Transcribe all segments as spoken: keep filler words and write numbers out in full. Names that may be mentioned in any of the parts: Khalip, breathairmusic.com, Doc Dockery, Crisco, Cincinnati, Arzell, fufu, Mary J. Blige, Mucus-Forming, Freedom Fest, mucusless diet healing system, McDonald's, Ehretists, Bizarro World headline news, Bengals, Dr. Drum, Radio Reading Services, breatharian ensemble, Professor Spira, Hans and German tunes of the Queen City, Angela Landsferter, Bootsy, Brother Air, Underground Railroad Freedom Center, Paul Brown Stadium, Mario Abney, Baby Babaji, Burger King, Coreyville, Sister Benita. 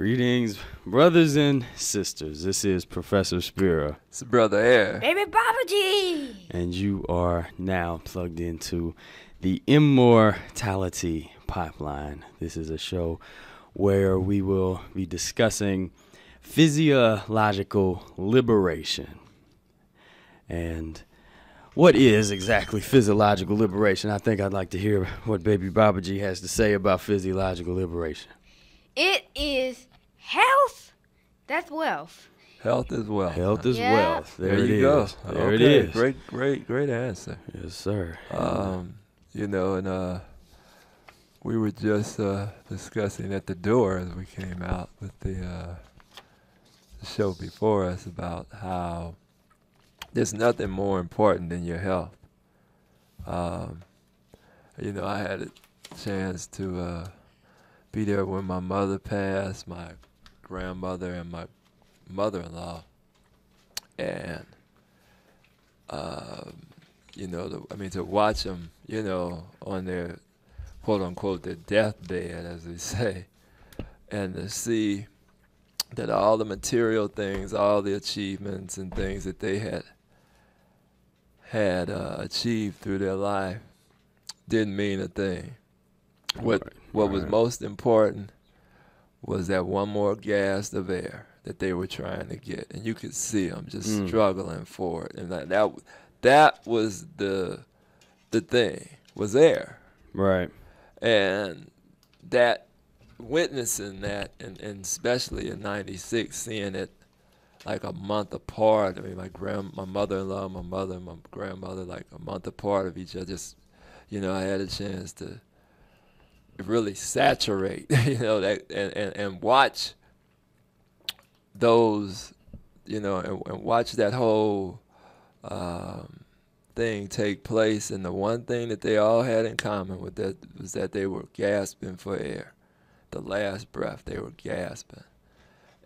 Greetings, brothers and sisters. This is Professor Spira. It's Brother Air. Baby Babaji. And you are now plugged into the Immortality Pipeline. This is a show where we will be discussing physiological liberation. And what is exactly physiological liberation? I think I'd like to hear what Baby Babaji has to say about physiological liberation. It is health, that's wealth. Health is wealth. Health is yeah. wealth. There, there it you is. go. There okay. it is. Great, great, great answer. Yes, sir. Um, you know, and uh, we were just uh, discussing at the door as we came out with the, uh, the show before us about how there's nothing more important than your health. Um, you know, I had a chance to uh, be there when my mother passed, my grandmother and my mother-in-law, and um, you know, the, I mean, to watch them, you know, on their quote-unquote their deathbed, as they say, and to see that all the material things, all the achievements and things that they had had uh, achieved through their life didn't mean a thing. What right. what all was right. most important was that one more gasp of air that they were trying to get, and you could see them just mm. struggling for it, and that, that that was the the thing was air, right? And that witnessing that, and, and especially in ninety-six, seeing it like a month apart. I mean, my grand my mother-in-law, my mother, and my grandmother, like a month apart of each other. Just, you know, I had a chance to really saturate, you know, that and, and, and watch those, you know, and, and watch that whole um, thing take place. And the one thing that they all had in common with that was that they were gasping for air. The last breath, they were gasping.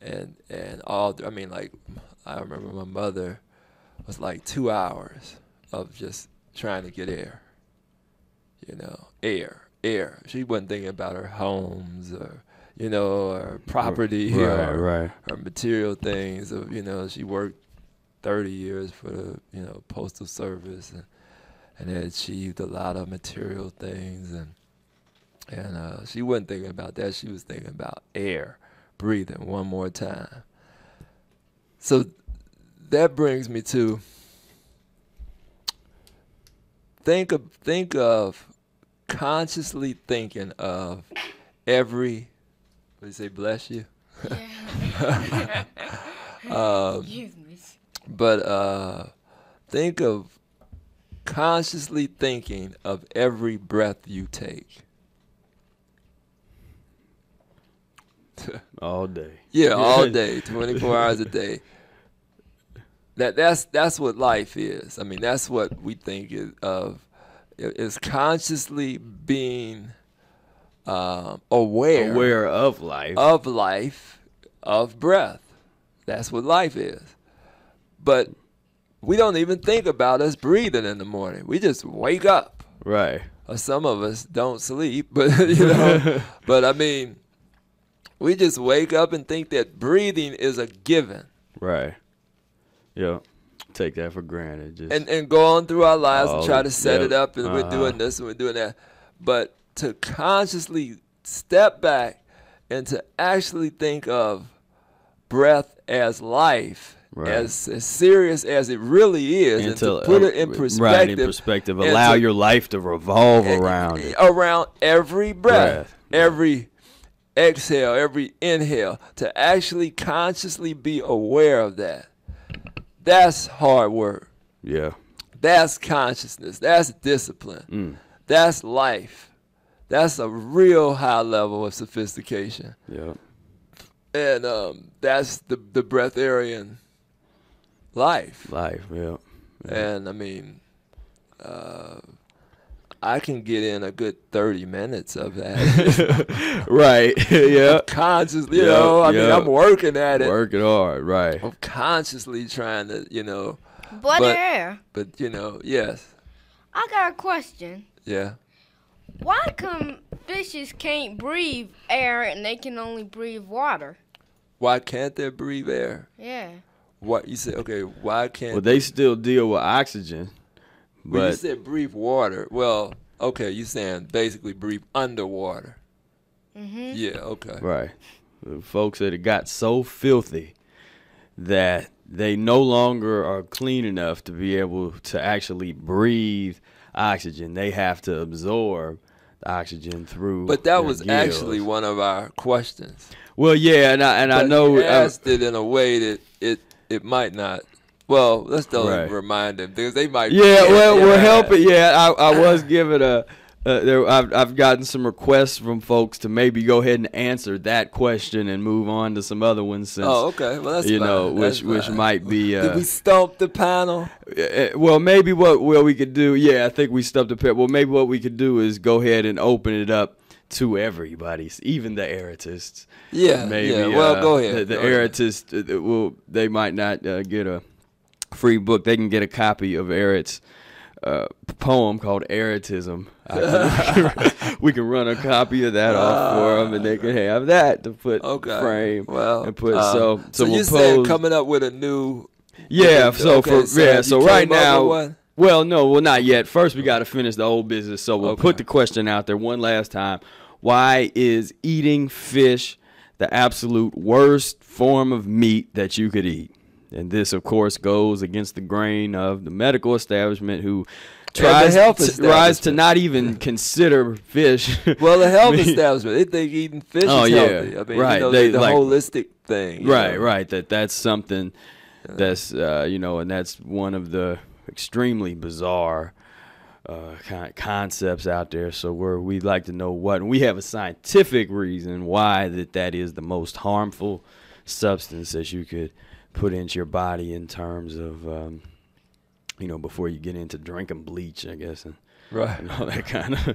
And, and all, I mean, like, I remember my mother was like two hours of just trying to get air, you know, air. Air. She wasn't thinking about her homes or, you know, or property right, or right. her material things. Of, you know, she worked thirty years for the, you know, Postal Service, and, and had achieved a lot of material things. And and uh, she wasn't thinking about that. She was thinking about air, breathing one more time. So that brings me to think of, think of, consciously thinking of every, what do you say, bless you? Yeah. um, Excuse me. But uh, think of consciously thinking of every breath you take. All day. Yeah, all day, twenty-four hours a day. That that's that's what life is. I mean, that's what we think is, of. Is consciously being uh, aware, aware of life, of life, of breath. That's what life is. But we don't even think about us breathing in the morning. We just wake up, right? Or some of us don't sleep, but you know. But I mean, we just wake up and think that breathing is a given, right? Yeah. Take that for granted. Just and and go on through our lives oh, and try to set yep. it up, and uh-huh. we're doing this and we're doing that. But to consciously step back and to actually think of breath as life, right. as, as serious as it really is, and, and to, to put uh, it in perspective. Right, in perspective. Allow to, your life to revolve and, around it. Around every breath, breath. every exhale, every inhale, to actually consciously be aware of that. That's hard work. Yeah. That's consciousness. That's discipline. Mm. That's life. That's a real high level of sophistication. Yeah. And um, that's the the breatharian life. Life, yeah. yeah. And I mean, uh, I can get in a good thirty minutes of that. Right. Yeah. Consciously, you yep, know, I yep. mean, I'm working at it. Working hard, right. I'm consciously trying to, you know. But, but, but you know, yes. I got a question. Yeah. Why come fishes can't breathe air and they can only breathe water? why can't there breathe air? Yeah. What you said? Okay, why can't? Well, they still deal with oxygen. But well, you said breathe water. Well, okay, you're saying basically breathe underwater. Mm-hmm. Yeah. Okay. Right. The folks that it got so filthy that they no longer are clean enough to be able to actually breathe oxygen. They have to absorb the oxygen through. But that was gills. Actually one of our questions. Well, yeah, and I and but I know you asked I, it in a way that it it might not. Well, let's don't right. remind them because they might. Yeah, well, we'll help it. Yeah, I I was given a. Uh, there, I've, I've gotten some requests from folks to maybe go ahead and answer that question and move on to some other ones. Since, oh, okay. Well, that's you fine. know, that's which fine. which might be. Uh, Did we stump the panel? Uh, well, maybe what well we could do. Yeah, I think we stumped the panel. Well, maybe what we could do is go ahead and open it up to everybody, even the Ehretists. Yeah. Maybe. Yeah. Well, uh, go ahead. The, the go Ehretists. Ahead. Well, they might not uh, get a free book. They can get a copy of Ehret's. Uh, poem called Eretism. We can run a copy of that uh, off for them, and they can have that to put okay. frame. Well, and put um, so. So, so we'll you said coming up with a new. Yeah. With, so okay, for so yeah. So right now. Well, no. Well, not yet. First, we got to finish the old business. So we'll okay. put the question out there one last time. Why is eating fish the absolute worst form of meat that you could eat? And this, of course, goes against the grain of the medical establishment who tries to, rise to not even consider fish. Well, the health I mean, establishment, they think eating fish oh, is yeah. healthy. I mean, right. you know, they, the like, holistic thing. Right, know? right. That That's something yeah. that's, uh, you know, and that's one of the extremely bizarre uh, kind of concepts out there. So we're, we'd like to know what. And we have a scientific reason why that, that is the most harmful substance that you could put into your body in terms of, um, you know, before you get into drinking bleach, I guess, and, right. and all that kind of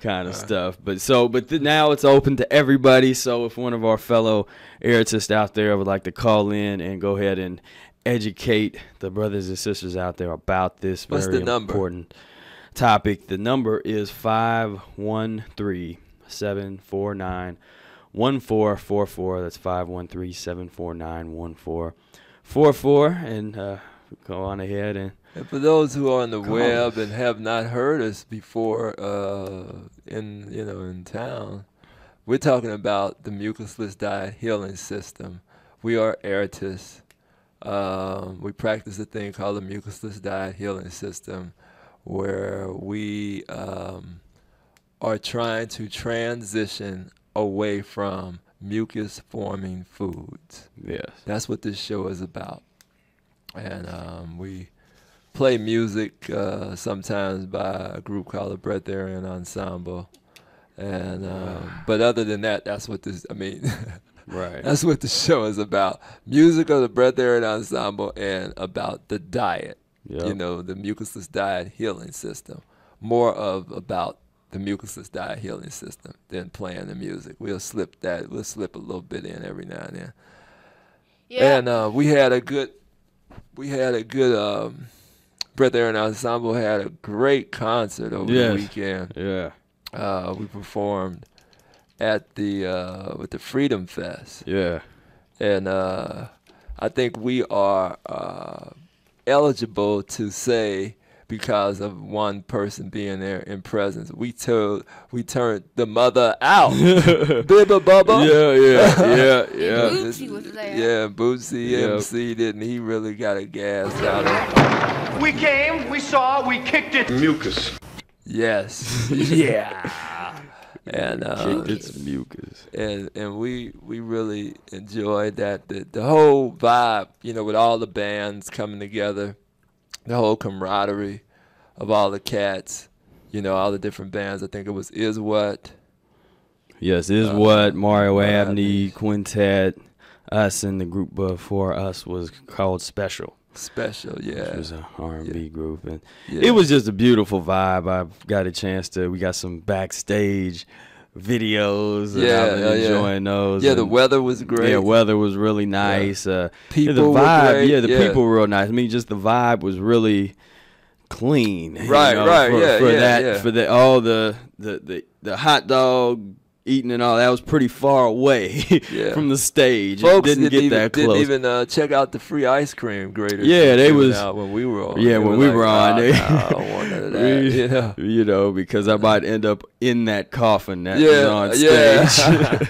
kind of right. stuff. But so, but th now it's open to everybody. So if one of our fellow Ehretists out there would like to call in and go ahead and educate the brothers and sisters out there about this What's very important topic, the number is five one three seven four nine. one four four four. That's five one three, seven four nine, one four four four. And uh, go on ahead and, and for those who are on the web on. and have not heard us before, uh, in you know in town, we're talking about the mucusless diet healing system. We are Ehretists. Um, we practice a thing called the mucusless diet healing system, where we um, are trying to transition away from mucus-forming foods. Yes. That's what this show is about. And um, we play music uh, sometimes by a group called the Breatharian Ensemble. And um, but other than that, that's what this, I mean, right. that's what the show is about. Music of the Breatharian Ensemble and about the diet, yep. you know, the mucusless diet healing system. More of about the mucusless diet healing system than playing the music. We'll slip that. We'll slip a little bit in every now and then. Yeah. And uh, we had a good, we had a good, um, Brother Air and Ensemble had a great concert over yes. the weekend. Yeah. Uh, we performed at the, uh, with the Freedom Fest. Yeah. And uh, I think we are uh, eligible to say, because of one person being there in presence, we told we turned the mother out. Bibba Bubba. Yeah, yeah, yeah, yeah. Bootsy was there. Yeah, Bootsy yeah. M C didn't. He really got a gas out of it. We came, we saw, we kicked it. Mucus. Yes. yeah. And uh, it's mucus. And and we we really enjoyed that. The the whole vibe, you know, with all the bands coming together. The whole camaraderie of all the cats, you know, all the different bands. I think it was Is What. Yes, Is uh, What, Mario Abney, Quintet, us, and the group before us was called Special. Special, yeah. It was an R and B yeah. group. And yeah. it was just a beautiful vibe. I got a chance to, we got some backstage videos and yeah, I've been uh, enjoying yeah. those. Yeah, and the weather was great. Yeah, weather was really nice. Yeah. Uh, people yeah, the vibe, were great. Yeah, the yeah. people were real nice. I mean, just the vibe was really clean. Right, you know, right. For, yeah, for yeah, that, yeah. for the all the the the, the hot dog eating and all that was pretty far away yeah. from the stage. Folks it didn't, didn't get even, that close. Didn't even uh, check out the free ice cream grater. Yeah, they was out when we were on. Yeah, they when we like, were on. Nah, they, nah, I don't want none of that. We, yeah. You know, because I might end up in that coffin that yeah, was on stage. Yeah.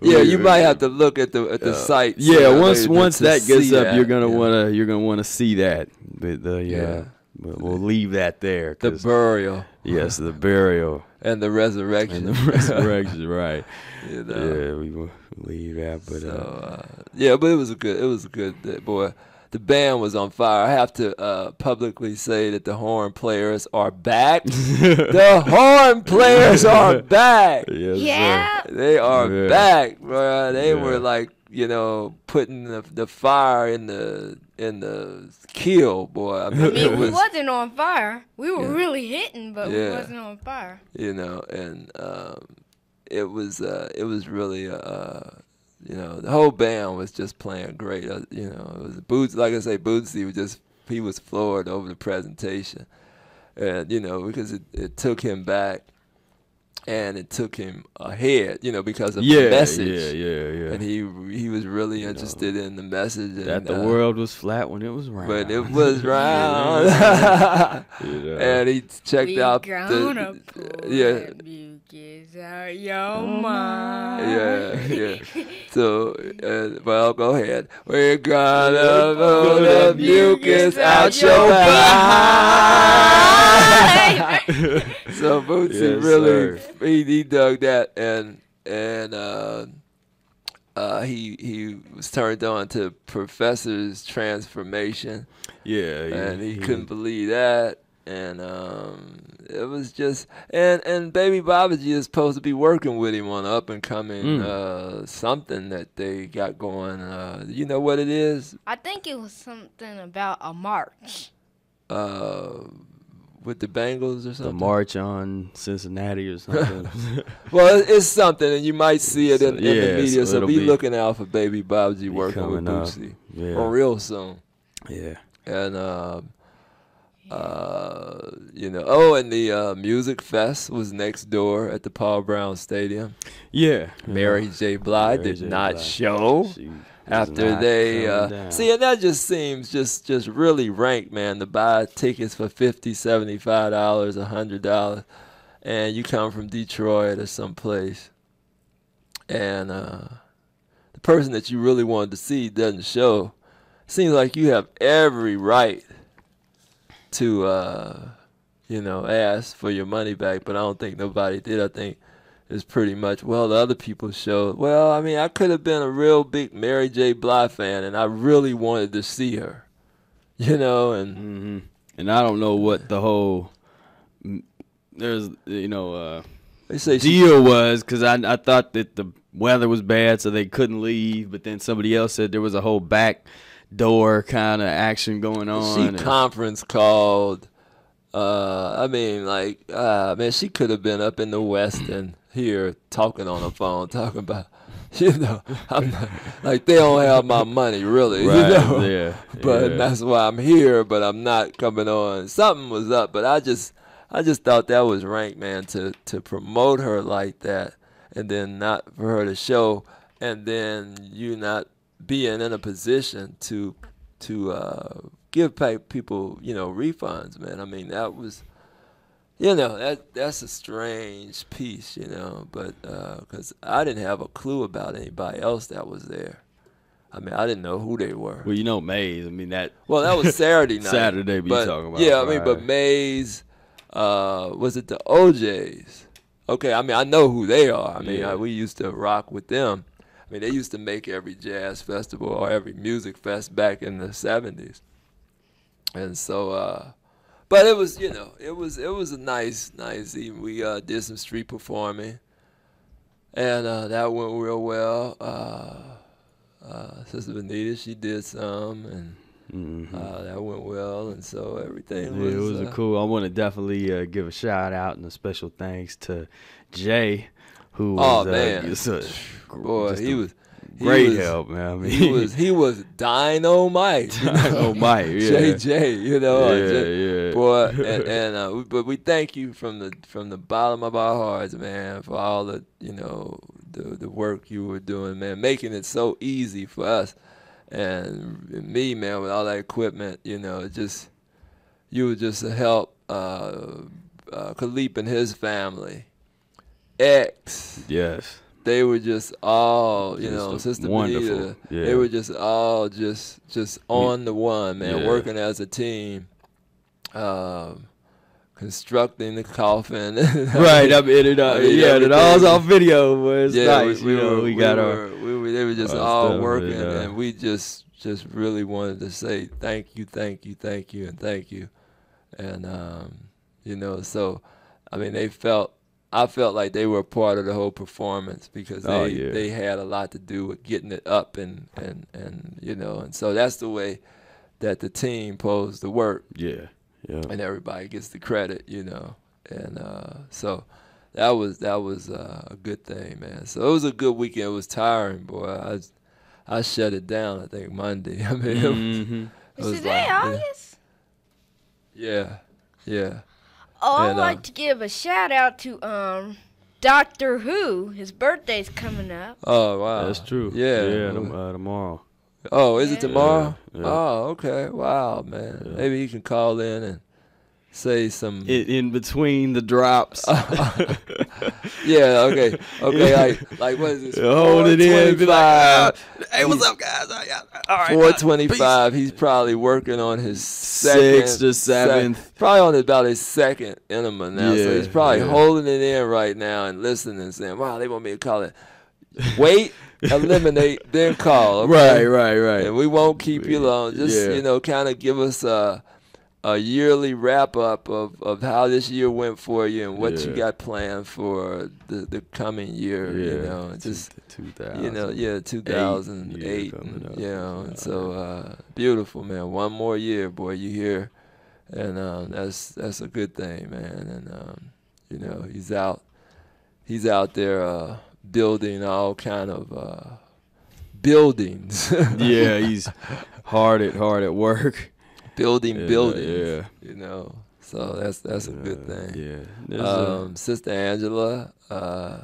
Yeah, you might have to look at the at the uh, sites. Yeah, uh, once once to, to that gets up, that. you're gonna yeah. wanna you're gonna wanna see that. The, the, yeah, yeah. We'll, we'll leave that there. The burial. Yes, the burial. And the resurrection. And the resurrection, right? You know. Yeah, we will leave that. But so, uh, uh, yeah, but it was a good. It was a good boy. The band was on fire. I have to uh, publicly say that the horn players are back. The horn players are back. Yes, yeah, sir. They are yeah. back, bro. They yeah. were like, you know, putting the, the fire in the in the keel, boy. I mean, I mean it was, we wasn't on fire. We were yeah. really hitting, but yeah. we wasn't on fire. You know, and um, it was uh, it was really. Uh, You know, the whole band was just playing great. Uh, you know, it was Boots. Like I say, Bootsy was just he was floored over the presentation, and you know because it, it took him back, and it took him ahead. You know, because of yeah, the message. Yeah, yeah, yeah. And he he was really you interested know, in the message and, that the uh, world was flat when it was round. But it was round. You know. And he checked we out the yeah. Is out your mind. Yeah, yeah. So, uh, well, go ahead. We're gonna blow the mucus out your behind. So Bootsy yes, really he, he dug that, and and uh, uh, he he was turned on to Professor's transformation. Yeah, yeah and he yeah. couldn't believe that. And um, it was just and and Baby Babaji is supposed to be working with him on up and coming mm. uh, something that they got going. Uh, you know what it is? I think it was something about a march. Uh, with the Bengals or something. The march on Cincinnati or something. Well, it's something, and you might see it in, so, in yeah, the media. So, so be, be looking out for Baby Babaji working with Bootsy yeah. or real soon. Yeah, and. Uh, Uh, you know, oh, and the uh, music fest was next door at the Paul Brown Stadium. Yeah, Mary J. Blige Mary did J. not Blige. show she after not they. Uh, see, and that just seems just just really rank, man. To buy tickets for fifty, seventy-five dollars, a hundred dollars, and you come from Detroit or someplace, and uh, the person that you really wanted to see doesn't show. Seems like you have every right to uh, you know, ask for your money back, but I don't think nobody did. I think it's pretty much well the other people showed. Well, I mean, I could have been a real big Mary J. Blige fan, and I really wanted to see her, you know. And mm-hmm. and I don't know what the whole there's you know uh, they say deal she, was because I I thought that the weather was bad, so they couldn't leave. But then somebody else said there was a whole back door kind of action going on. She conference called. Uh, I mean, like, uh, man, she could have been up in the West and here talking on the phone, talking about, you know, I'm not, like they don't have my money really, right, you know. Yeah, but yeah. that's why I'm here. But I'm not coming on. Something was up, but I just, I just thought that was rank, man, to to promote her like that, and then not for her to show, and then you not. being in a position to to uh, give pay people, you know, refunds, man. I mean, that was, you know, that that's a strange piece, you know, but because uh, I didn't have a clue about anybody else that was there. I mean, I didn't know who they were. Well, you know, Maze. I mean, that. Well, that was Saturday night. Saturday, but you talking about. Yeah, I mean, right. but Maze, uh, was it the O Js? Okay, I mean, I know who they are. I mean, yeah. I, we used to rock with them. I mean, they used to make every jazz festival or every music fest back in the seventies, and so. Uh, but it was, you know, it was it was a nice, nice evening. We uh, did some street performing, and uh, that went real well. Uh, uh, Sister Benita, she did some, and mm-hmm. uh, that went well, and so everything. Yeah, was, it was uh, a cool. I want to definitely uh, give a shout out and a special thanks to Jay. Who oh was, man, uh, boy! He was Great was, help, man. I mean, he was he was dynamite. Dynamite, yeah. J J, you know, yeah, just, yeah. boy. And, and uh, we, but we thank you from the from the bottom of our hearts, man, for all the you know the the work you were doing, man, making it so easy for us and, and me, man, with all that equipment, you know, just you were just a help. Uh, uh, Khalip and his family, X. Yes. They were just all, you just know, Sister Benita. Yeah. They were just all just just on the one, man, yeah. working as a team, um, constructing the coffin. Right. I mean, it, uh, I mean, yeah, it all was on video. But it's yeah, nice. We, we, you know, were, we got we were, our. We were, they were just all stuff, working, yeah. and we just just really wanted to say thank you, thank you, thank you, and thank you, and um, you know, so I mean, they felt. I felt like they were a part of the whole performance because they, oh, yeah. they had a lot to do with getting it up and, and, and you know, and so that's the way that the team posed the work. Yeah, yeah. And everybody gets the credit, you know. And uh, so that was that was uh, a good thing, man. So it was a good weekend. It was tiring, boy. I I shut it down, I think, Monday. I mean, mm-hmm. it was, it was today, like, August? Yeah, yeah. yeah. Oh, I'd and, uh, like to give a shout out to um, Doctor Who. His birthday's coming up. Oh, wow. That's true. Yeah. Yeah, uh, tomorrow. Oh, is yeah. it tomorrow? Yeah, yeah. Oh, okay. Wow, man. Yeah. Maybe you can call in and say some. In, in between the drops. yeah, okay. Okay, like, like what is this? Hold it in. Be like, hey, what's up, guys? All right, four twenty-five, he's probably working on his second, sixth or seventh. Sec, probably on about his second enema now. Yeah, so he's probably yeah. holding it in right now and listening and saying, wow, they want me to call it. Wait, eliminate, then call. Okay? Right, right, right. And we won't keep you long. Just, yeah. you know, kind of give us a, a yearly wrap-up of, of how this year went for you and what yeah. you got planned for the, the coming year, yeah. you know. Just two thousand. You know, yeah, two thousand eight. And, you know, and so uh, beautiful, man. One more year, boy, you here. And um, that's that's a good thing, man. And, um, you know, he's out he's out there uh, building all kind of uh, buildings. yeah, he's hard at, hard at work. Building yeah, buildings, yeah. you know, so that's that's yeah, a good thing. Yeah, um, Sister Angela, uh,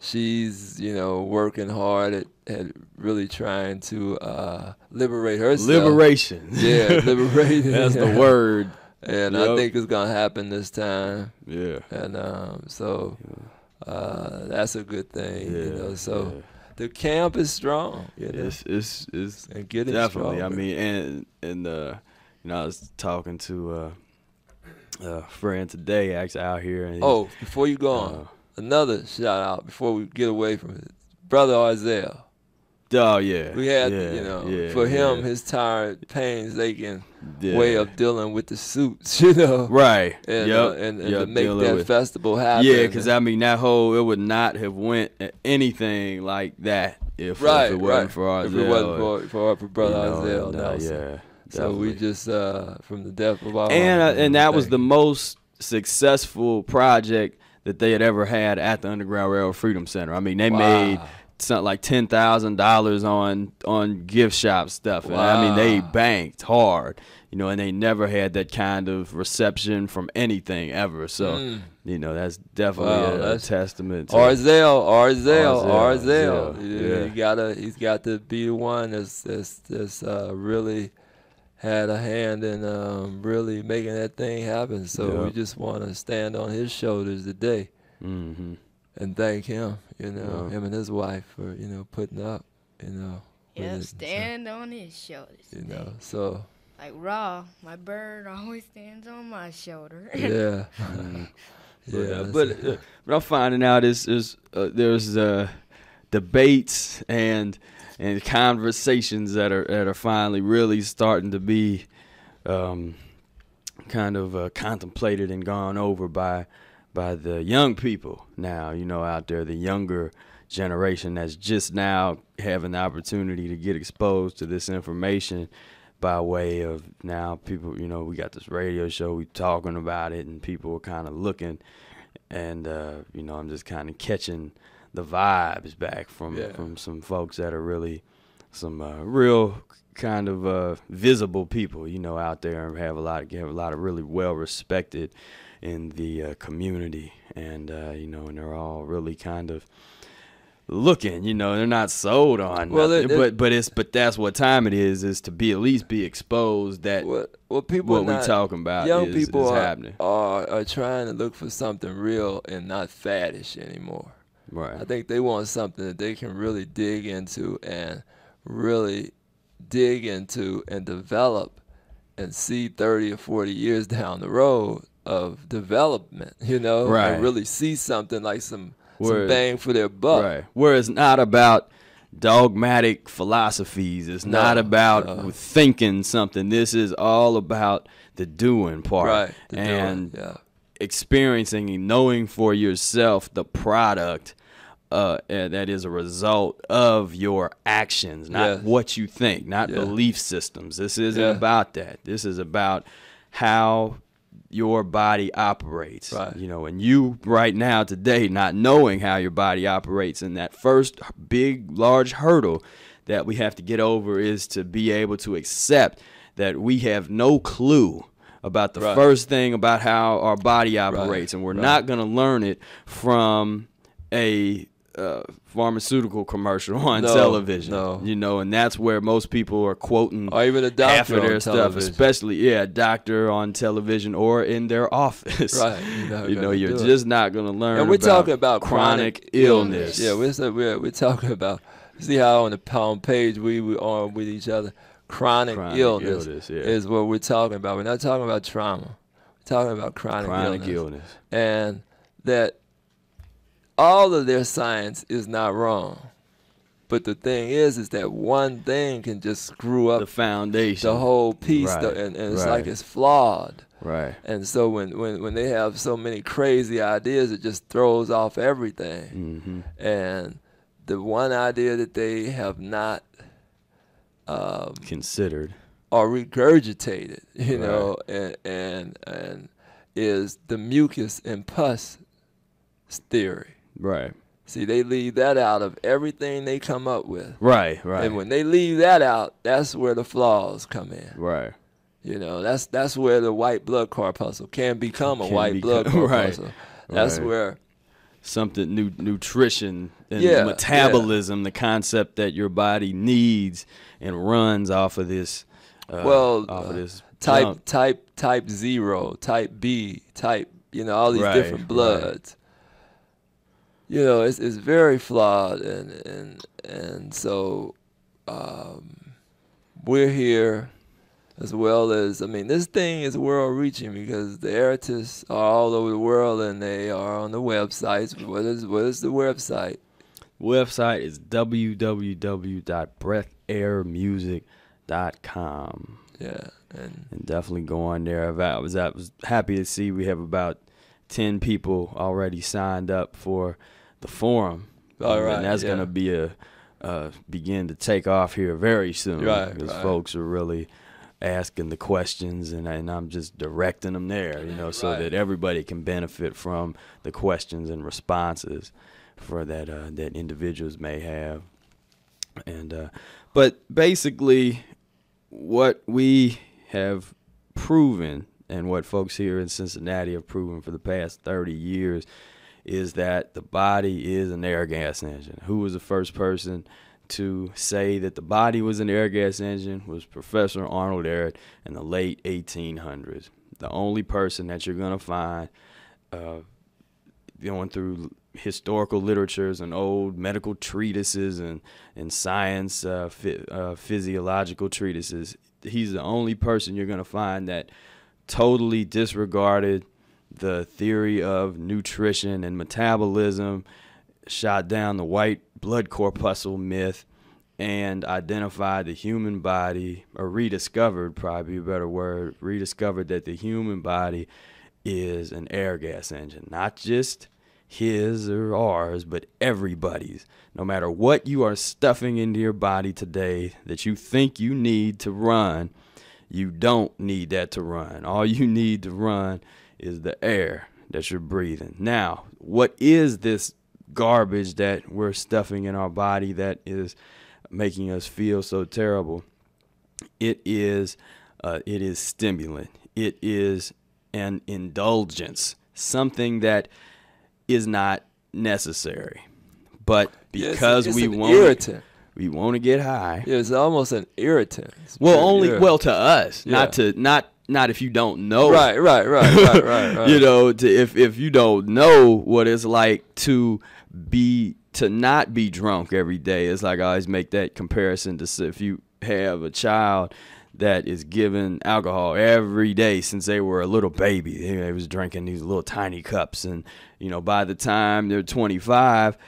she's you know working hard at, at really trying to uh, liberate herself. Liberation, yeah, liberation. That's yeah. the word, and yep. I think it's gonna happen this time. Yeah, and um, so uh, that's a good thing, yeah, you know. So. Yeah. The camp is strong. You know? It's it's it's and getting definitely. Stronger. I mean, and and uh. You know, I was talking to uh, a friend today, actually, out here. And oh, before you go on, uh, another shout-out before we get away from it. Brother Arzell. Oh, yeah. We had, yeah, you know, yeah, for him, yeah. his tired, painstaking yeah. way of dealing with the suits, you know. Right. And, yep. uh, and, and yep. to make dealing that with, festival happen. Yeah, because, I mean, that whole, it would not have went anything like that if, right, if it wasn't right. for Arzell. If it wasn't for, for, for Brother you know, Arzell. No, no, so. Yeah. Definitely. So we just uh, from the depth of our and uh, and that was the most successful project that they had ever had at the Underground Railroad Freedom Center. I mean, they wow. made something like ten thousand dollars on on gift shop stuff. Wow. I mean, they banked hard, you know, and they never had that kind of reception from anything ever. So mm. you know, that's definitely wow, a, that's a testament. To Arzell, Arzell, Arzell. Arzell. Yeah, yeah. You gotta, he's got to be the one that's that's, that's uh, really. Had a hand in um, really making that thing happen. So yep. we just want to stand on his shoulders today mm-hmm. and thank him, you know, yeah. him and his wife for, you know, putting up, you know. Yeah, stand so, on his shoulders. You know, so. Like Raw, my bird always stands on my shoulder. yeah. mm-hmm. Yeah. But, but, uh, but I'm finding out is, is uh, there's uh, debates and and conversations that are that are finally really starting to be um, kind of uh, contemplated and gone over by by the young people now, you know, out there, the younger generation that's just now having the opportunity to get exposed to this information by way of now people, you know, we got this radio show, we talking about it, and people are kind of looking, and, uh, you know, I'm just kind of catching the vibes back from yeah. from some folks that are really some uh, real kind of uh, visible people, you know, out there, and have a lot of, have a lot of really well respected in the uh, community, and uh, you know, and they're all really kind of looking, you know, they're not sold on well, nothing, they're, they're, but but it's but that's what time it is is to be at least be exposed that well, well, people what not, we talking about young is, people is are, happening. Are are trying to look for something real and not faddish anymore. Right. I think they want something that they can really dig into and really dig into and develop and see thirty or forty years down the road of development, you know, right. and really see something like some. Whereas, some bang for their buck. Right. Where it's not about dogmatic philosophies. It's no, not about no. thinking something. This is all about the doing part. Right. The and doing, yeah. experiencing and knowing for yourself the product uh, that is a result of your actions, not yes. what you think, not yeah. belief systems. This isn't yeah. about that. This is about how your body operates, right. you know, and you right now today not knowing how your body operates, and that first big large hurdle that we have to get over is to be able to accept that we have no clue about the right. first thing about how our body operates, right. and we're right. not going to learn it from a uh, pharmaceutical commercial on no, television, no. you know, and that's where most people are quoting or even a doctor half of their stuff, television. especially yeah, a doctor on television or in their office. Right, you're not you know, you're just it. not going to learn. And we're about talking about chronic, chronic illness. illness. Yeah, we're, we're we're talking about. See how on the pound page we we are with each other. Chronic, chronic illness, illness yeah. is what we're talking about. We're not talking about trauma. We're talking about chronic, chronic illness. illness, and that. All of their science is not wrong, but the thing is, is that one thing can just screw up the foundation, the whole piece, right. the, and, and it's right. like it's flawed. Right. And so when when when they have so many crazy ideas, it just throws off everything. Mm-hmm. And the one idea that they have not um, considered or regurgitated, you right. know, and and and is the mucus and pus theory. Right. See, they leave that out of everything they come up with. Right, right. And when they leave that out, that's where the flaws come in. Right. You know, that's that's where the white blood corpuscle can become a can white become, blood corpuscle. Right, that's right. where something new nutrition and yeah, metabolism, yeah. the concept that your body needs and runs off of this uh, well, off of this type jump. type type zero, type B, type, you know, all these right, different bloods. Right. You know, it's it's very flawed, and and and so um, we're here, as well as I mean, this thing is world-reaching because the Ehretists are all over the world, and they are on the websites. What is what is the website? Website is w w w dot breath air music dot com. Yeah, and, and definitely go on there. I was I was happy to see we have about ten people already signed up for the forum. All right, and that's yeah. going to be a uh, begin to take off here very soon. Right, because right. folks are really asking the questions, and and I'm just directing them there, you know, so right. that everybody can benefit from the questions and responses for that uh, that individuals may have. And uh, but basically, what we have proven, and what folks here in Cincinnati have proven for the past thirty years, is that the body is an air gas engine. Who was the first person to say that the body was an air gas engine? Was Professor Arnold Ehret in the late eighteen hundreds. The only person that you're going to find uh, going through historical literatures and old medical treatises and, and science, uh, uh, physiological treatises, he's the only person you're going to find that totally disregarded the theory of nutrition and metabolism, shot down the white blood corpuscle myth, and identified the human body, or rediscovered, probably a better word, rediscovered that the human body is an air gas engine, not just his or ours, but everybody's. No matter what you are stuffing into your body today that you think you need to run, you don't need that to run. All you need to run is the air that you're breathing. Now, what is this garbage that we're stuffing in our body that is making us feel so terrible. It is uh, it is stimulant. It is an indulgence, something that is not necessary. But because yeah, it's, it's we want irritant. We want to get high. Yeah, it's almost an irritant. It's well, only irritant. well to us, yeah. not to not not if you don't know. Right, right, right, right, right, right. You know, to, if if you don't know what it's like to be to not be drunk every day. It's like I always make that comparison to if you have a child that is given alcohol every day since they were a little baby. They was drinking these little tiny cups, and you know, by the time they're twenty-five,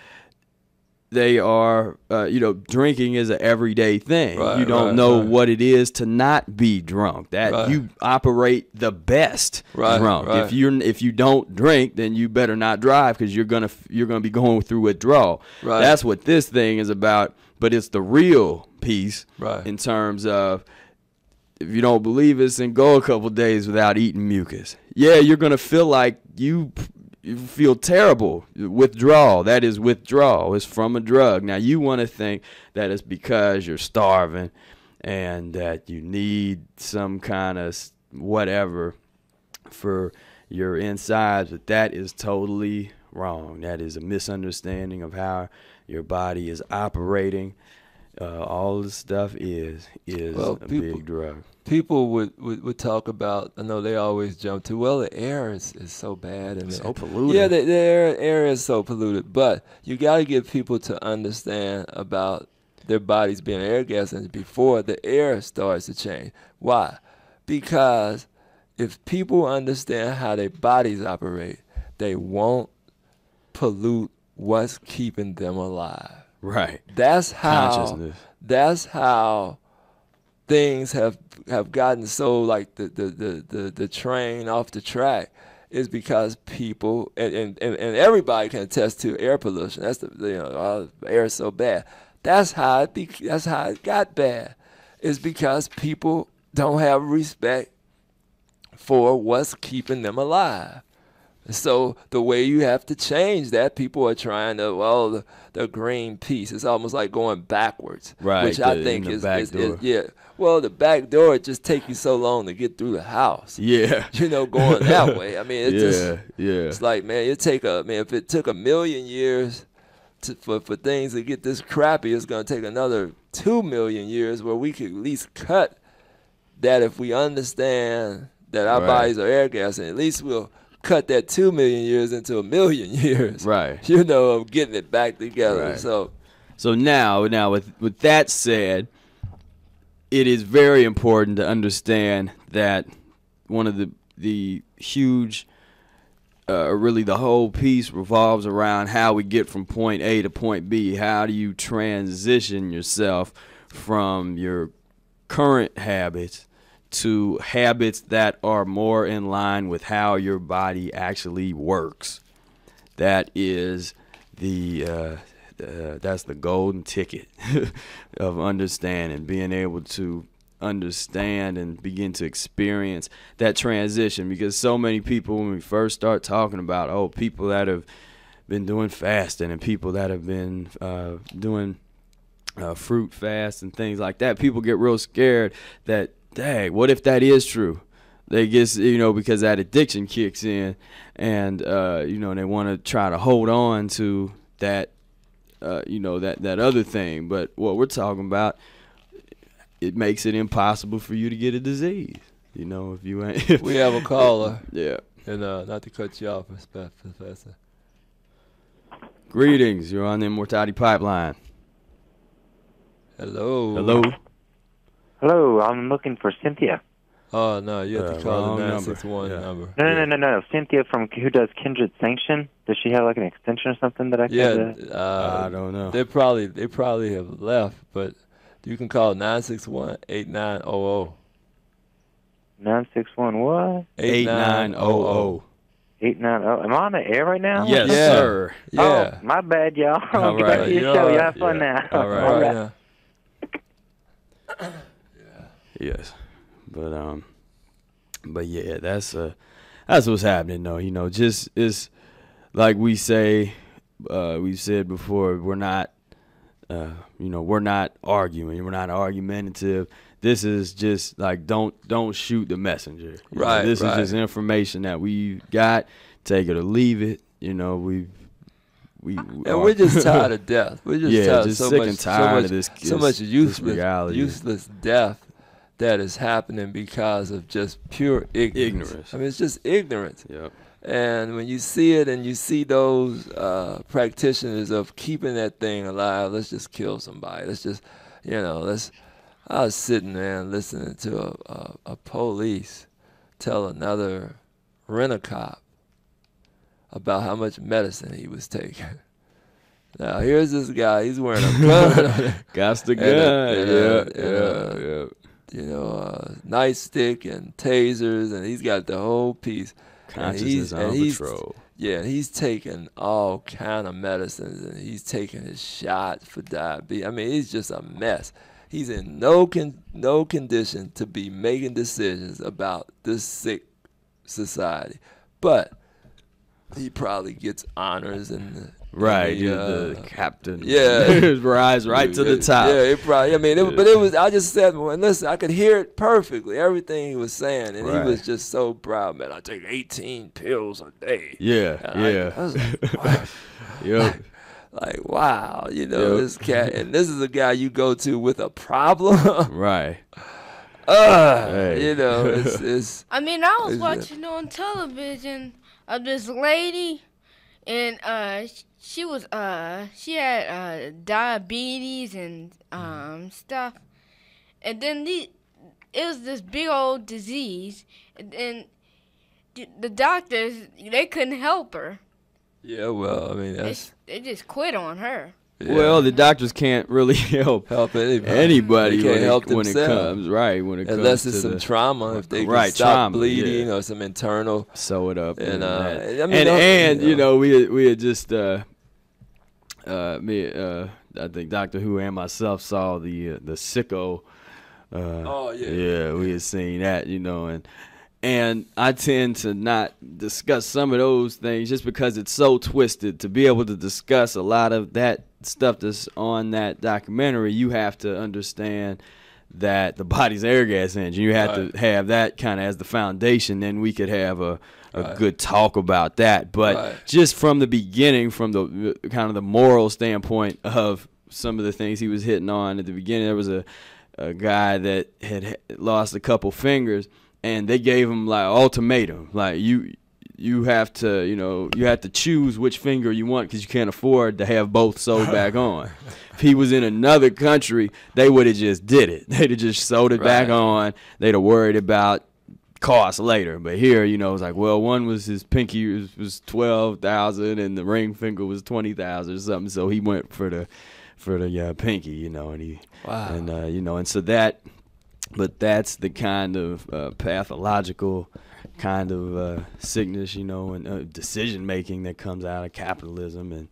they are, uh, you know, drinking is an everyday thing. Right, you don't right, know right. what it is to not be drunk. That right. you operate the best right, drunk. Right. If you if you don't drink, then you better not drive, because you're gonna you're gonna be going through withdrawal. Right. That's what this thing is about. But it's the real piece right. in terms of, if you don't believe us, then go a couple days without eating mucus. Yeah, you're gonna feel like you. You feel terrible. Withdrawal. That is withdrawal. It's from a drug. Now, you want to think that it's because you're starving and that you need some kind of whatever for your insides, but that is totally wrong. That is a misunderstanding of how your body is operating. Uh, all this stuff is is well, a people, big drug. People would, would, would talk about, I know they always jump to, well, the air is, is so bad. And so polluted. Yeah, the, the air, air is so polluted. But you got to get people to understand about their bodies being air gases before the air starts to change. Why? Because if people understand how their bodies operate, they won't pollute what's keeping them alive. Right. That's how, consciousness. That's how things have have gotten so like the the, the, the, the train off the track, is because people and, and, and everybody can attest to air pollution. That's the you know oh, air is so bad. That's how it be, that's how it got bad. It's because people don't have respect for what's keeping them alive. So the way you have to change that, people are trying to, well, the, the green piece. It's almost like going backwards, right? Which the, I think is, is, is, yeah. Well, the back door, it just takes you so long to get through the house. Yeah, you know, going that way. I mean, it yeah, just, yeah. It's like, man, it take a man. If it took a million years to, for for things to get this crappy, it's gonna take another two million years where we could at least cut that if we understand that our right. bodies are air gas, and at least we'll. Cut that two million years into a million years, right? You know, of getting it back together. Right. So, so now, now with with that said, it is very important to understand that one of the the huge, uh, really the whole piece revolves around how we get from point A to point B. How do you transition yourself from your current habits to habits that are more in line with how your body actually works? That is the uh, uh, that's the golden ticket of understanding, being able to understand and begin to experience that transition. Because so many people, when we first start talking about, oh, people that have been doing fasting and people that have been uh, doing uh, fruit fasts and things like that, people get real scared that, dang, what if that is true? They guess, you know, because that addiction kicks in, and uh, you know, they want to try to hold on to that, uh, you know, that that other thing. But what we're talking about, it makes it impossible for you to get a disease. You know, if you ain't. We have a caller. Yeah. And uh, not to cut you off, Professor. Greetings. You're on the Immortality Pipeline. Hello. Hello. Hello, I'm looking for Cynthia. Oh, no, you have uh, to call the nine six one number. Yeah. number. No, no, yeah. no, no, no, Cynthia from who does Kindred Sanction. Does she have like an extension or something that I can? Yeah, to, uh, I don't know. They probably they probably have left, but you can call nine six one, eight nine zero zero. nine six one what? eight nine zero zero. eight nine zero. Am I on the air right now? Yes, yeah. sir. Yeah. Oh, my bad, y'all. All right. Y'all right. have fun yeah. now. All right. All right. Yeah. Yes, but um, but yeah, that's uh, that's what's happening though. You know, just it's like we say, uh, we've said before, we're not, uh, you know, we're not arguing. We're not argumentative. This is just like, don't don't shoot the messenger. You right. know, this right. is just information that we got. Take it or leave it. You know, we've. We, and are. we're just tired of death. We're just yeah, tired just so sick much, and tired so much, of this, this, so much useless, useless death that is happening because of just pure ignorance. ignorance. I mean, it's just ignorance. Yep. And when you see it, and you see those uh, practitioners of keeping that thing alive, let's just kill somebody. Let's just, you know, let's. I was sitting there and listening to a, a, a police tell another rent-a-cop about how much medicine he was taking. Now here's this guy, he's wearing a gun. Got the gun, and a, and yeah, a, yeah, a, yeah. You know, a nightstick and tasers, and he's got the whole piece. Consciousness on patrol. Yeah, and he's taking all kind of medicines, and he's taking his shot for diabetes. I mean, he's just a mess. He's in no con no condition to be making decisions about this sick society, but he probably gets honors and right, the, uh, the captain. Yeah, rise right to the top. Yeah, it probably. I mean, it, yeah. but it was. I just said, and listen, I could hear it perfectly. Everything he was saying, and right. he was just so proud. Man, I take eighteen pills a day. Yeah, and yeah. I, I was like, wow. Yep. Like, like, wow, you know yep. this cat, and this is a guy you go to with a problem. Right. Uh, hey. You know, it's, it's. I mean, I was watching uh, on television. Of this lady, and uh, she was uh, she had uh, diabetes and um, stuff, and then the it was this big old disease, and then the doctors, they couldn't help her. Yeah, well, I mean, that's they, they just quit on her. Yeah. Well, the doctors can't really help help anybody, anybody can't when, help it, when it comes right when it unless comes it's to some the, trauma if they right, can stop trauma, bleeding yeah. or some internal sew it up and and, uh, I mean, and, and you know, know we we had just uh, uh, me uh, I think Doctor Who and myself saw the uh, the sicko uh, oh yeah yeah we had seen that, you know, and and I tend to not discuss some of those things just because it's so twisted. To be able to discuss a lot of that stuff that's on that documentary, you have to understand that the body's air gas engine. You have right. to have that kind of as the foundation. Then we could have a, a right. good talk about that. But right. just from the beginning, from the kind of the moral standpoint of some of the things he was hitting on at the beginning, there was a, a guy that had lost a couple fingers, and they gave him like ultimatum, like you you have to, you know, you have to choose which finger you want because you can't afford to have both sewed back on. If he was in another country, they would have just did it. They'd have just sewed it right. back on. They'd have worried about costs later. But here, you know, it's like, well, one was his pinky was, was twelve thousand, and the ring finger was twenty thousand or something. So he went for the for the uh, pinky, you know, and he wow. and uh, you know, and so that. But that's the kind of uh, pathological kind of uh, sickness, you know, and uh, decision-making that comes out of capitalism and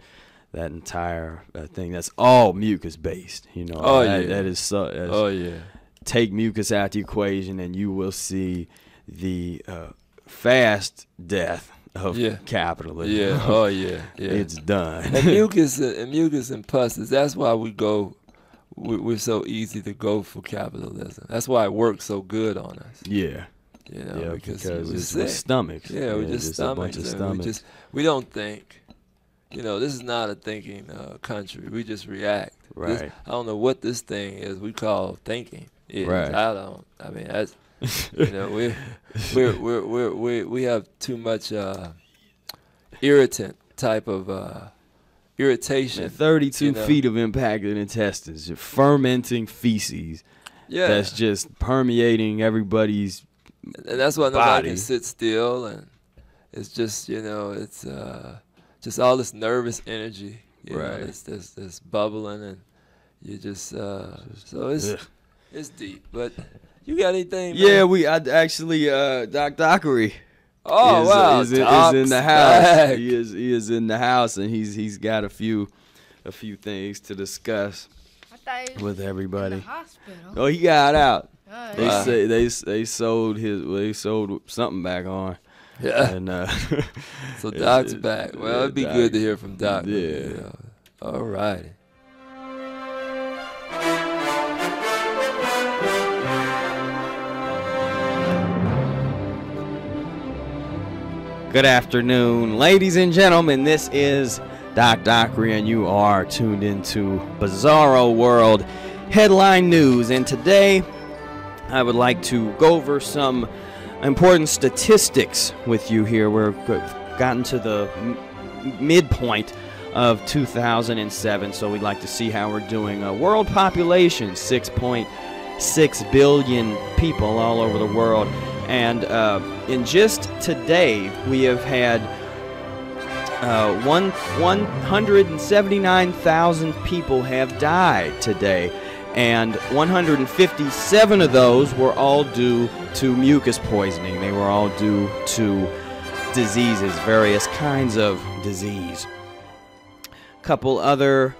that entire uh, thing. That's all mucus-based, you know. Oh, that, yeah. That is so, that's, oh, yeah. Take mucus out the equation, and you will see the uh, fast death of yeah. capitalism. Yeah, oh, yeah, yeah. It's done. And mucus and mucus and pus, that's why we go... we're so easy to go for capitalism. That's why it works so good on us. Yeah. You know, yeah, because, because we're just we're stomachs. Yeah, we're yeah, just, just stomachs. A bunch of stomachs. We, just, we don't think. You know, this is not a thinking uh, country. We just react. Right. This, I don't know what this thing is we call thinking. Is. Right. I don't. I mean, that's, you know, we're, we're, we're, we're, we're, we have too much uh, irritant type of... Uh, irritation. Man, thirty-two you know. feet of impacted intestines, fermenting feces. Yeah, that's just permeating everybody's. And that's why nobody body. can sit still, and it's just, you know, it's uh, just all this nervous energy. You right. Know, it's this this bubbling, and you just uh, so it's ugh. it's deep. But you got anything? Yeah, man? we I actually uh, Doc Dockery. Oh is, wow! Is, is in the house. He is he is in the house, and he's he's got a few, a few things to discuss I thought he was with everybody. In the hospital. Oh, he got out. Oh, yeah. They wow. say they they sold his they sold something back on. Yeah. And uh, so Doc's it, back. Well, it'd be Doc, good to hear from Doc. Yeah. You know. All right. Good afternoon, ladies and gentlemen. This is Doc Dockery, and you are tuned into Bizarro World Headline News. And today, I would like to go over some important statistics with you here. We've gotten to the m midpoint of two thousand seven, so we'd like to see how we're doing. Uh, world population, six point six billion people all over the world. And uh, in just today, we have had uh, one hundred seventy-nine thousand people have died today, and one hundred fifty-seven of those were all due to mucus poisoning. They were all due to diseases, various kinds of disease. A couple other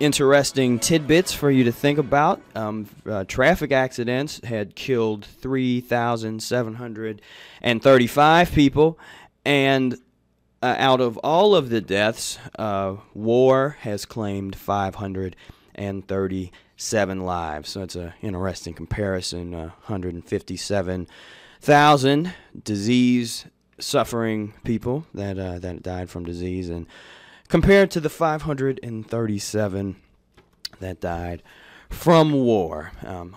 interesting tidbits for you to think about. Um, uh, traffic accidents had killed three thousand seven hundred thirty-five people, and uh, out of all of the deaths, uh, war has claimed five hundred thirty-seven lives. So it's an interesting comparison. uh, one hundred fifty-seven thousand disease suffering people that, uh, that died from disease, and compared to the five hundred thirty-seven that died from war. Um,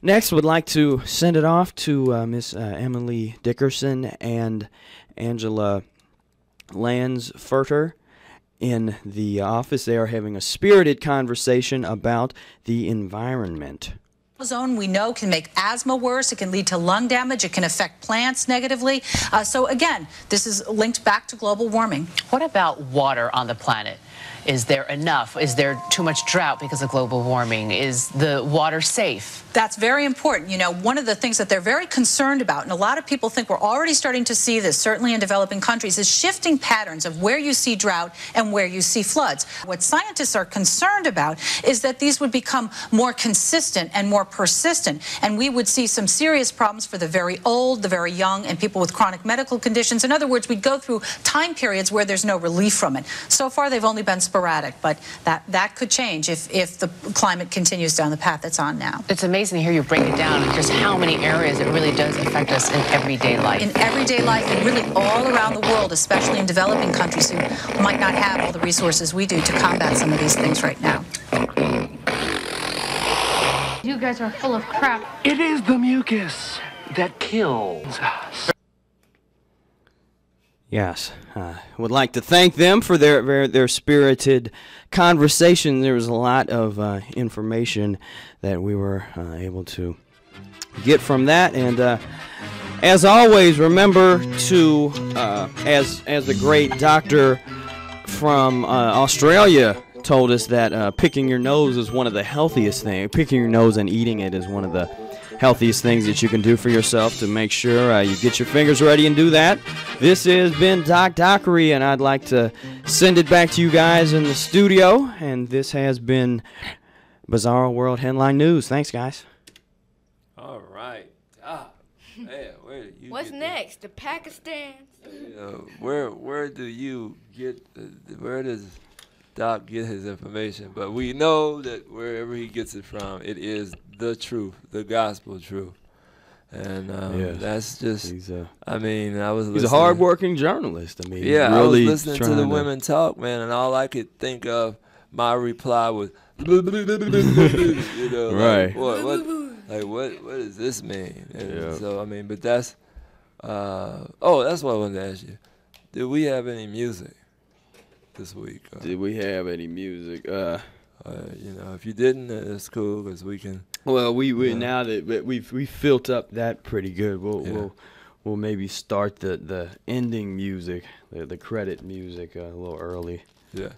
next, would like to send it off to uh, Miss uh, Emily Dickerson and Angela Landsferter in the office. They are having a spirited conversation about the environment. Ozone, we know, can make asthma worse. It can lead to lung damage. It can affect plants negatively. Uh, so again, this is linked back to global warming. What about water on the planet? Is there enough? Is there too much drought because of global warming? Is the water safe? That's very important. You know, one of the things that they're very concerned about, and a lot of people think we're already starting to see this, certainly in developing countries, is shifting patterns of where you see drought and where you see floods. What scientists are concerned about is that these would become more consistent and more persistent, and we would see some serious problems for the very old, the very young, and people with chronic medical conditions. In other words, we'd go through time periods where there's no relief from it. So far, they've only been sporadic, but that that could change if if the climate continues down the path that's on now. It's amazing to hear you break it down just how many areas it really does affect us in everyday life. In everyday life, and really all around the world, especially in developing countries who might not have all the resources we do to combat some of these things right now. You guys are full of crap. It is the mucus that kills us. Yes, I uh, would like to thank them for their, their, their spirited conversation. There was a lot of uh, information that we were uh, able to get from that. And uh, as always, remember to, uh, as, as the great doctor from uh, Australia told us, that uh, picking your nose is one of the healthiest things. Picking your nose and eating it is one of the healthiest things that you can do for yourself, to make sure uh, you get your fingers ready and do that. This has been Doc Dockery, and I'd like to send it back to you guys in the studio. And this has been Bizarro World Headline News. Thanks, guys. All right. Ah, man, where do you What's next? The, the Pakistan. Uh, where Where do you get? Uh, where does Doc get his information? But we know that wherever he gets it from, it is the truth, the gospel truth. And um, yes, that's just, he's a, I mean, I was he's a hard-working journalist. I mean, yeah, really I was listening to the to women talk, man, and all I could think of, my reply was, you know, right. Like, what, what, like, what, what does this mean? And yeah. So, I mean, but that's, uh, oh, that's what I wanted to ask you. Did we have any music this week? Uh, Did we have any music? Uh, uh, you know, if you didn't, it's cool, because we can. Well, we we yeah. now that we've we filled up that pretty good, we'll yeah. we'll we'll maybe start the the ending music, the the credit music uh, a little early. Yeah.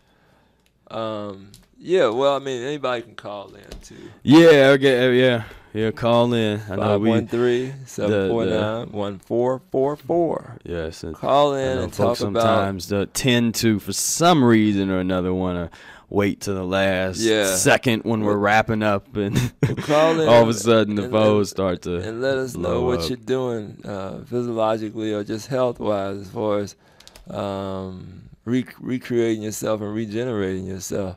Um. Yeah. Well, I mean, anybody can call in too. Yeah. Okay. Yeah. Yeah. Call in. I know we five one three, seven four nine, one four four four. Yes. Call in and talk about. Sometimes the tend to, for some reason or another, want to wait to the last yeah. second when we're wrapping up, and all of a sudden the foes start to and let us know what up. You're doing uh, physiologically or just health wise as far as um, rec recreating yourself and regenerating yourself.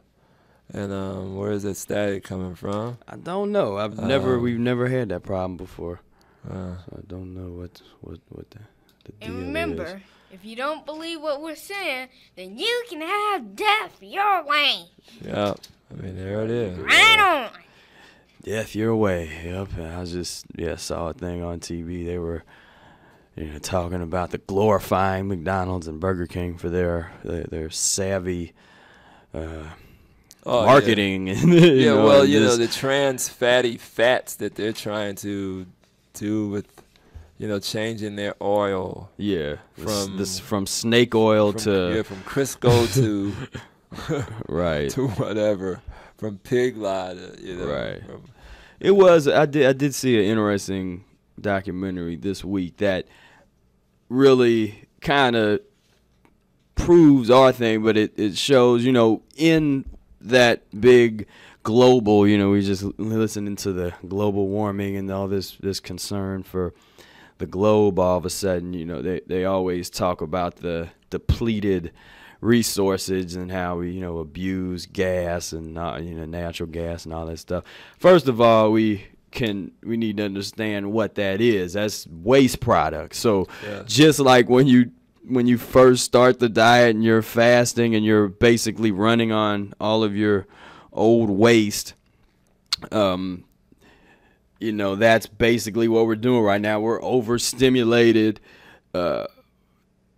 And um, where is that static coming from? I don't know. I've um, never we've never had that problem before. Uh, so I don't know what what what the, the deal is. And remember, if you don't believe what we're saying, then you can have death your way. Yep. I mean, there it is. Right on. Death your way. Yep. And I was just, yeah, saw a thing on T V. They were, you know, talking about the glorifying McDonald's and Burger King for their their, their savvy uh, oh, marketing. Yeah, and, you yeah know, well, and you know, the trans fatty fats that they're trying to do with, you know, changing their oil. Yeah, from this, from snake oil from, to yeah, from Crisco to right to whatever, from pig lighter. You know, right. From, it was I did I did see an interesting documentary this week that really kind of proves our thing, but it it shows, you know, in that big global, you know, we just listening to the global warming and all this this concern for the globe. All of a sudden, you know, they they always talk about the depleted resources and how we, you know, abuse gas and uh, you know, natural gas and all that stuff. First of all, we can we need to understand what that is. That's waste products. So yeah. just like when you when you first start the diet and you're fasting and you're basically running on all of your old waste, um you know, that's basically what we're doing right now. We're overstimulated, uh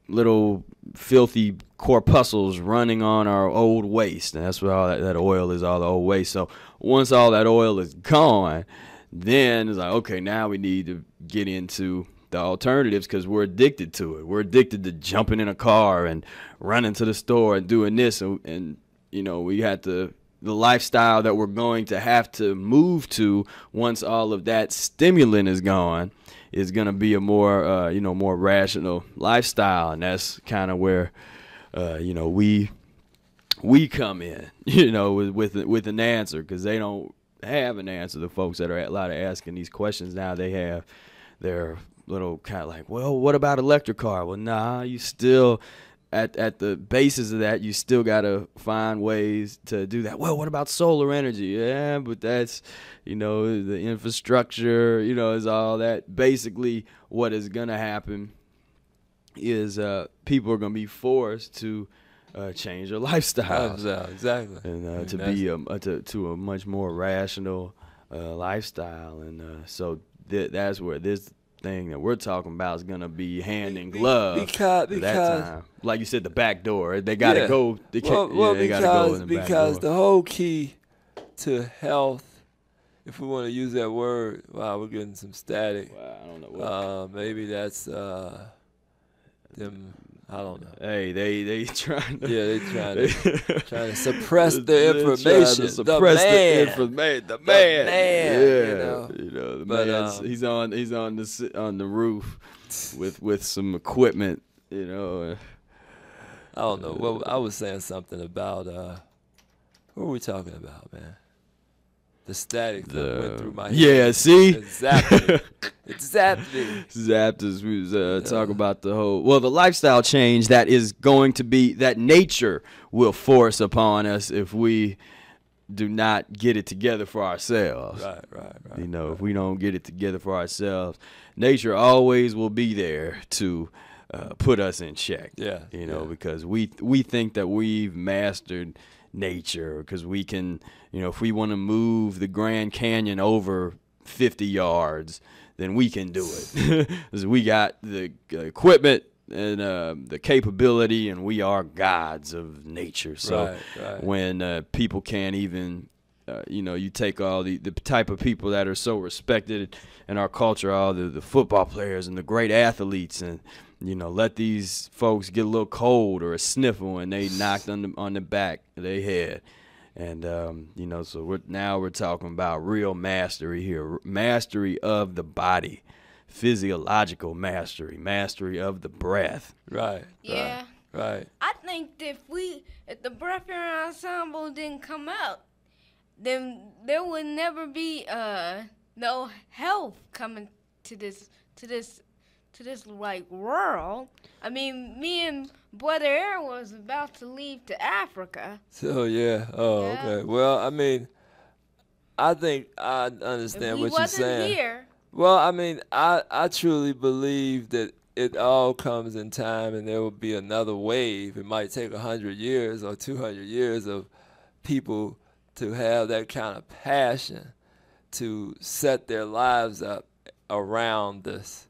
little filthy corpuscles running on our old waste, and that's what all that, that oil is, all the old waste. So once all that oil is gone, then it's like, okay, now we need to get into the alternatives, because we're addicted to it. We're addicted to jumping in a car and running to the store and doing this, and, and you know, we had to the lifestyle that we're going to have to move to once all of that stimulant is gone is going to be a more, uh, you know, more rational lifestyle. And that's kind of where, uh, you know, we we come in, you know, with with, with an answer, because they don't have an answer. The folks that are a lot of asking these questions now, they have their little kind of like, well, what about electric car? Well, nah, you still... At, at the basis of that, you still got to find ways to do that. Well, what about solar energy? Yeah, but that's, you know, the infrastructure, you know, is all that. Basically, what is going to happen is uh, people are going to be forced to uh, change their lifestyle. Lifestyle, exactly. And uh, I mean, to be a, to, to a much more rational uh, lifestyle. And uh, so th that's where this thing that we're talking about is gonna be hand in glove because, because that time. Like you said, the back door. They gotta yeah. go. They well, yeah, well, they because gotta go in the because back door. The whole key to health, if we want to use that word, wow, we're getting some static. Wow, I don't know. What uh, maybe that's uh, them. I don't know. Hey, they they trying to yeah they trying to trying to suppress the information. To suppress the, man. the information. The man, the man. Yeah, you know, you know the but, man's, um, he's on he's on the on the roof with with some equipment. You know, I don't know. Well, I was saying something about uh, what were we talking about, man? The static that the, went through my head. Yeah, see? Exactly. Exactly. Zapped as we was uh, yeah. talking about the whole, well, the lifestyle change that is going to be, that nature will force upon us if we do not get it together for ourselves. Right, right, right. You know, right. if we don't get it together for ourselves, nature always will be there to uh, put us in check. Yeah. You know, yeah. because we we think that we've mastered nature, because we can, you know, if we want to move the Grand Canyon over fifty yards, then we can do it. Because we got the equipment and uh, the capability, and we are gods of nature. So right, right. when uh, people can't even, uh, you know, you take all the, the type of people that are so respected in our culture, all the, the football players and the great athletes, and you know, let these folks get a little cold or a sniffle, and they knocked on the on the back of their head. And um, you know, so we're, now we're talking about real mastery here, mastery of the body, physiological mastery, mastery of the breath. Right. Yeah. Right. right. I think that if we, if the breatharian ensemble didn't come out, then there would never be uh, no health coming to this to this to this like world. I mean, me and Brother Air was about to leave to Africa. So yeah. Oh, yeah. Okay. Well, I mean, I think I understand what you're saying. Here, well, I mean, I I truly believe that it all comes in time, and there will be another wave. It might take a hundred years or two hundred years of people to have that kind of passion to set their lives up around this,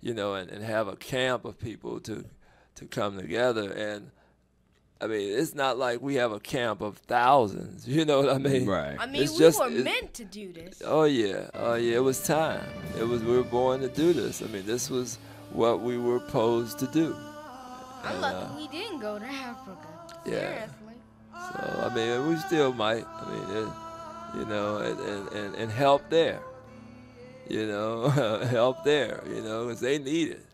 you know, and, and have a camp of people to to come together. And I mean, it's not like we have a camp of thousands, you know what I mean? Right. I mean, it's we just, were meant to do this. Oh yeah, oh yeah, it was time. It was, we were born to do this. I mean, this was what we were posed to do. I'm and, lucky uh, we didn't go to Africa. Yeah. Seriously. So, I mean, we still might, I mean, it, you know, and, and, and, and help there, you know, help there, you know, because they need it,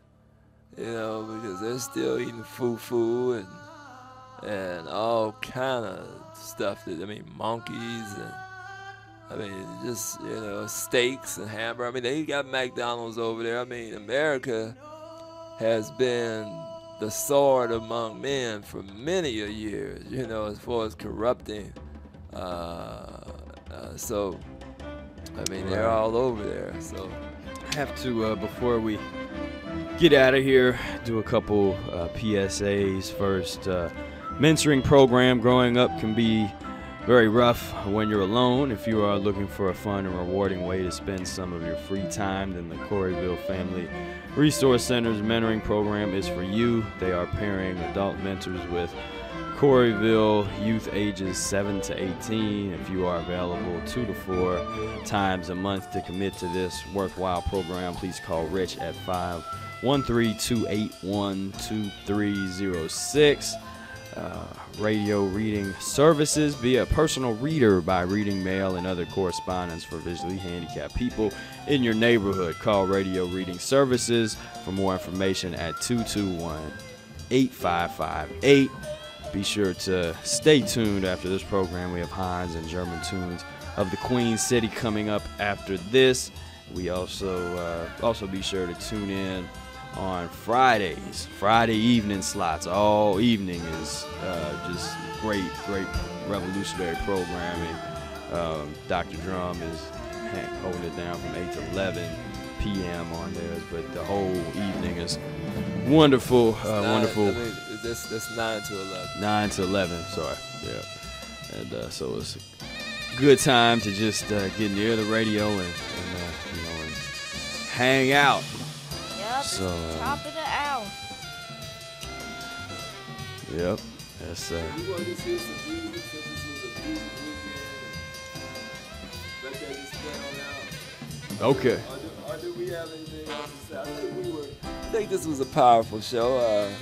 you know, because they're still eating fufu and, and all kind of stuff that, I mean, monkeys and, I mean, just, you know, steaks and hamburgers. I mean, they got McDonald's over there. I mean, America has been the sword among men for many a years, you know, as far as corrupting. Uh, uh, so, I mean, they're all over there. So, I have to, uh, before we get out of here, do a couple uh, P S As first. Uh, mentoring program growing up can be very rough when you're alone. If you are looking for a fun and rewarding way to spend some of your free time, then the Coreyville Family Resource Center's mentoring program is for you. They are pairing adult mentors with Coreyville youth ages seven to eighteen. If you are available two to four times a month to commit to this worthwhile program, please call Rich at five one three, two eight one, two three zero six. Uh, Radio Reading Services. Be a personal reader by reading mail and other correspondence for visually handicapped people in your neighborhood. Call Radio Reading Services for more information at two two one, eight five five eight. Be sure to stay tuned after this program. We have Hans and German Tunes of the Queen City coming up after this. We also, uh, also be sure to tune in on Fridays, Friday evening slots. All evening is uh, just great, great revolutionary programming. Um, Doctor Drum is holding it down from eight to eleven p m on theirs, but the whole evening is wonderful, uh, nine, wonderful. I mean, that's, that's nine to eleven. nine to eleven, sorry. Yeah. And uh, so it's a good time to just uh, get near the radio and, and uh, you know, and hang out. So, um, top of the hour. Yep, that's uh. Okay. Or do we have anything else to say? I think we were. I think this was a powerful show. Uh,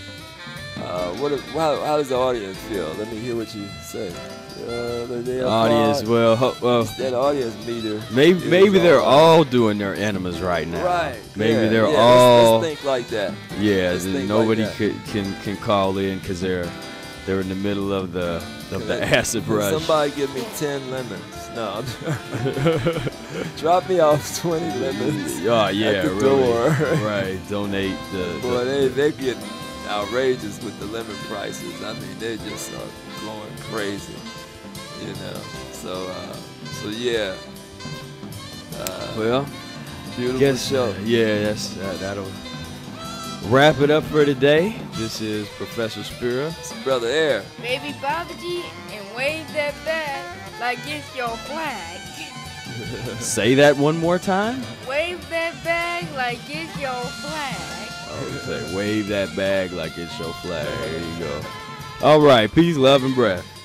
uh, what? If, how, how does the audience feel? Let me hear what you say. Uh, audience, hard. well, well, that audience meter. Maybe, maybe they're all doing their enemas right now. Right. Maybe yeah, they're yeah, all. Let's, let's think like that. Yeah, think nobody like that. Could, can can call in because they're they're in the middle of the of the acid rush. Somebody give me ten lemons. No, drop me off twenty lemons. Oh yeah, at the really. Door. Right. Donate the. Boy, the, they they're getting outrageous with the lemon prices. I mean, they just are going crazy. You know, so uh, so yeah. Uh, well, beautiful guess, show. Uh, yeah, that's uh, that'll wrap it up for today. This is Professor Spira, it's Brother Air, Baby Babaji, and wave that flag like it's your flag. Say that one more time. Wave that bag like it's your flag. Oh, say wave that bag like it's your flag. There you go. All right, peace, love, and breath.